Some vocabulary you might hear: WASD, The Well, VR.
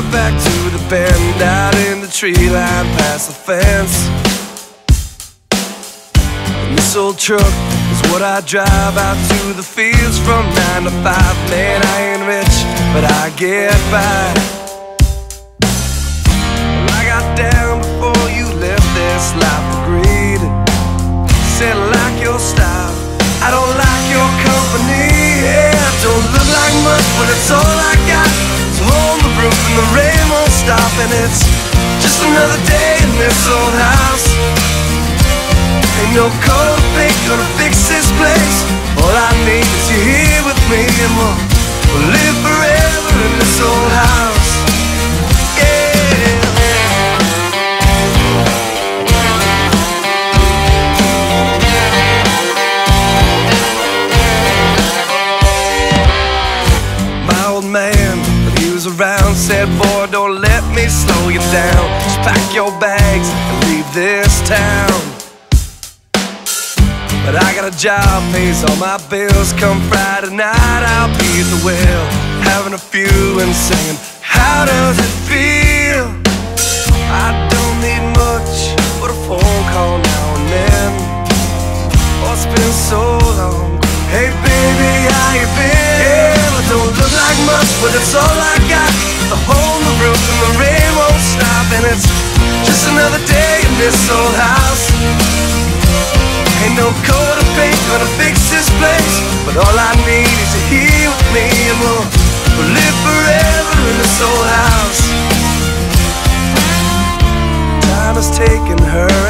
rode back to the bend, out in the tree line, past the fence. And this old truck is what I drive out to the fields from 9 to 5. Man, I ain't rich, but I get by. Well, I got down before you left this life for greed. Said I like your style, I don't like your company. Yeah, I don't look like much, but it's all I got. So hold the roof and the rain won't stop, and it's just another day in this old house. Ain't no cold thing gonna fix this place. All I need is you here with me, and we'll live forever in this old house. Around, said, boy, don't let me slow you down. Just pack your bags and leave this town. But I got a job, pays all my bills. Come Friday night, I'll be at the well, having a few and singing, how does it feel? I don't need much, but a phone call now and then. Oh, it's been so long. Hey, baby, how you been? Yeah, I don't look like much, but it's all I got. The hole in the roof and the rain won't stop, and it's just another day in this old house. Ain't no coat of paint gonna fix this place, but all I need is you here with me, and we'll live forever in this old house. Time has taken her.